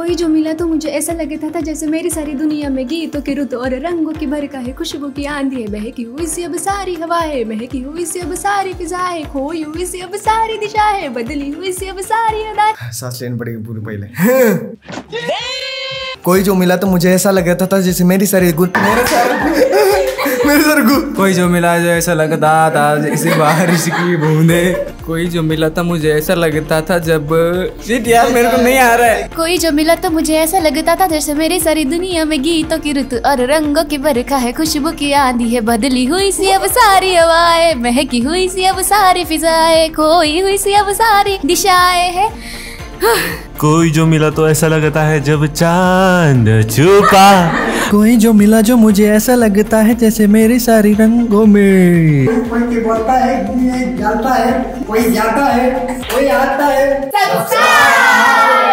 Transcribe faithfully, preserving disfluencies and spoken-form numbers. कोई जो मिला तो मुझे ऐसा लगता था जैसे मेरी सारी दुनिया में गीतों की रुत और रंगों की भरकाहे, खुशबू की आंधी है, बहकी हुई सी अब सारी हवाएं, महकी हुई सी अब सारी फिजाएं, खोई हुई सी अब सारी दिशाएं, बदली हुई सी अब सारी अदाएं। सांस लेनी पड़ेगी पूरी पहले। कोई जो मिला तो मुझे ऐसा लगता था जैसे मेरी सारी मेरे सर कोई जो मिला जो ऐसा लगता था जैसे बारिश की बूंदे, कोई जो मिला था मुझे ऐसा लगता था जब शिट यार मेरे को नहीं आ रहा है। कोई जो मिला तो मुझे ऐसा लगता था जैसे मेरी सारी दुनिया में गीतों की रुत और रंगों की बरखा है, खुशबू की आंधी है, बदली हुई सी अब सारी हवाएं, महकी हुई सी अब सारी फिजाएं, खोई हुई सी अब सारी दिशाएं है। कोई जो मिला तो ऐसा लगता है जब चांद छुपा, कोई जो मिला जो मुझे ऐसा लगता है जैसे मेरी सारी रंगों में, कोई बोलता है, कोई जाता है, कोई जाता है, कोई आता है।